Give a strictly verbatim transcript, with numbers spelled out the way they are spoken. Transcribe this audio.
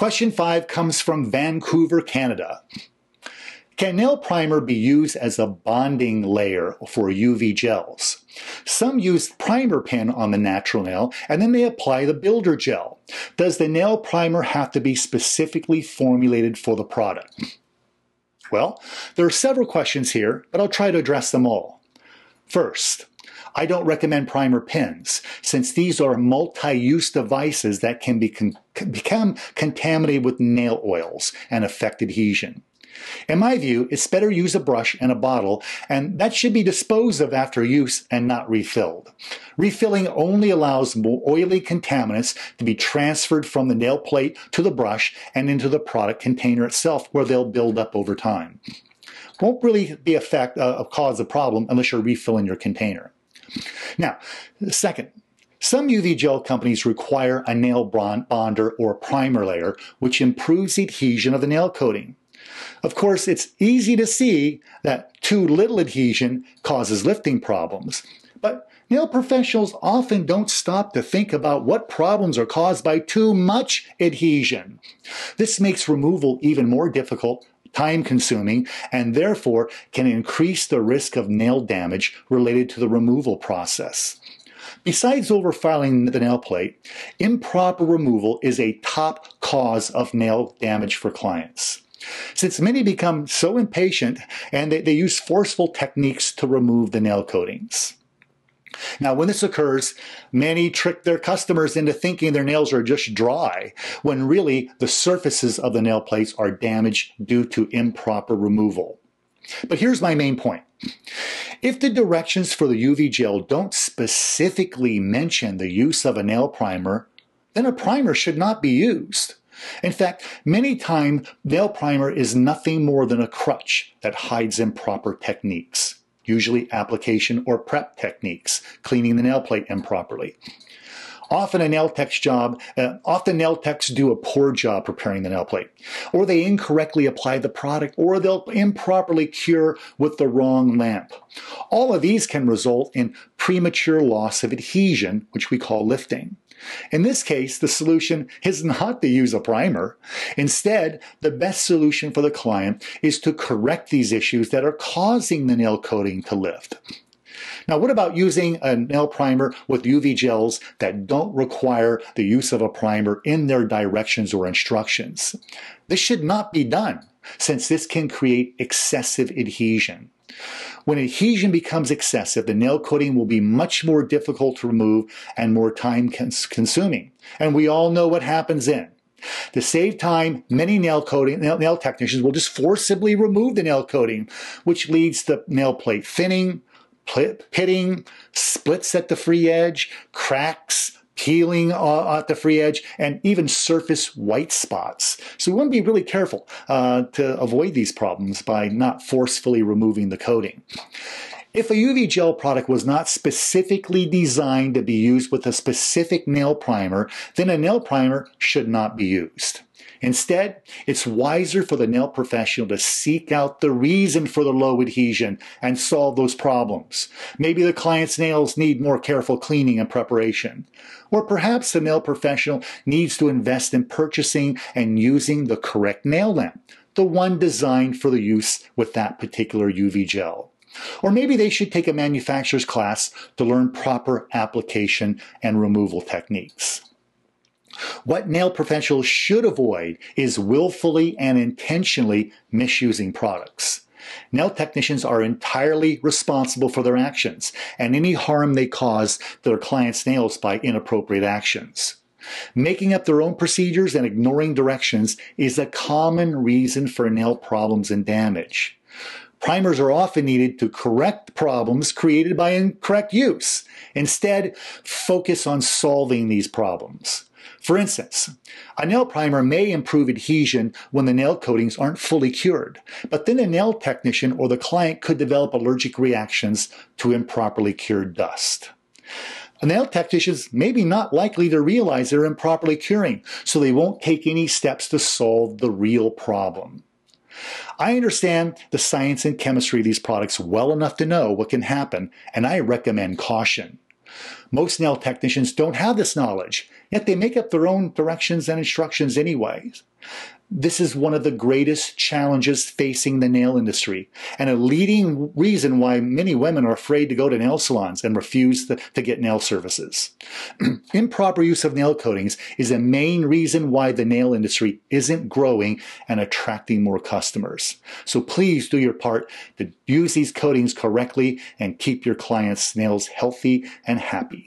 Question five comes from Vancouver, Canada. Can nail primer be used as a bonding layer for U V gels? Some use primer pen on the natural nail and then they apply the builder gel. Does the nail primer have to be specifically formulated for the product? Well, there are several questions here, but I'll try to address them all. First, I don't recommend primer pens, since these are multi-use devices that can be con- become contaminated with nail oils and affect adhesion. In my view, it's better use a brush and a bottle, and that should be disposed of after use and not refilled. Refilling only allows more oily contaminants to be transferred from the nail plate to the brush and into the product container itself, where they'll build up over time. Won't really be effect, uh, cause a problem unless you're refilling your container. Now, second, some U V gel companies require a nail bonder or primer layer, which improves the adhesion of the nail coating. Of course, it's easy to see that too little adhesion causes lifting problems, but nail professionals often don't stop to think about what problems are caused by too much adhesion. This makes removal even more difficult, time-consuming, and therefore can increase the risk of nail damage related to the removal process. Besides overfiling the nail plate, improper removal is a top cause of nail damage for clients, since many become so impatient and they, they use forceful techniques to remove the nail coatings. Now, when this occurs, many trick their customers into thinking their nails are just dry, when really the surfaces of the nail plates are damaged due to improper removal. But here's my main point. If the directions for the U V gel don't specifically mention the use of a nail primer, then a primer should not be used. In fact, many times, nail primer is nothing more than a crutch that hides improper techniques, usually application or prep techniques, cleaning the nail plate improperly. Often a nail tech's job, uh, often nail techs do a poor job preparing the nail plate, or they incorrectly apply the product, or they'll improperly cure with the wrong lamp. All of these can result in premature loss of adhesion, which we call lifting. In this case, the solution is not to use a primer. Instead, the best solution for the client is to correct these issues that are causing the nail coating to lift. Now, what about using a nail primer with U V gels that don't require the use of a primer in their directions or instructions? This should not be done, since this can create excessive adhesion. When adhesion becomes excessive, the nail coating will be much more difficult to remove and more time consuming. And we all know what happens then. To save time, many nail, coating, nail, nail technicians will just forcibly remove the nail coating, which leads to nail plate thinning, pitting, splits at the free edge, cracks, peeling at the free edge, and even surface white spots. So we want to be really careful uh, to avoid these problems by not forcefully removing the coating. If a U V gel product was not specifically designed to be used with a specific nail primer, then a nail primer should not be used. Instead, it's wiser for the nail professional to seek out the reason for the low adhesion and solve those problems. Maybe the client's nails need more careful cleaning and preparation. Or perhaps the nail professional needs to invest in purchasing and using the correct nail lamp, the one designed for the use with that particular U V gel. Or maybe they should take a manufacturer's class to learn proper application and removal techniques. What nail professionals should avoid is willfully and intentionally misusing products. Nail technicians are entirely responsible for their actions and any harm they cause to their clients' nails by inappropriate actions. Making up their own procedures and ignoring directions is a common reason for nail problems and damage. Primers are often needed to correct problems created by incorrect use. Instead, focus on solving these problems. For instance, a nail primer may improve adhesion when the nail coatings aren't fully cured, but then a nail technician or the client could develop allergic reactions to improperly cured dust. Nail technicians may be not likely to realize they're improperly curing, so they won't take any steps to solve the real problem. I understand the science and chemistry of these products well enough to know what can happen, and I recommend caution. Most nail technicians don't have this knowledge, yet they make up their own directions and instructions anyways. This is one of the greatest challenges facing the nail industry, and a leading reason why many women are afraid to go to nail salons and refuse to, to get nail services. Improper use of nail coatings is the main reason why the nail industry isn't growing and attracting more customers. So please do your part to use these coatings correctly and keep your clients' nails healthy and happy.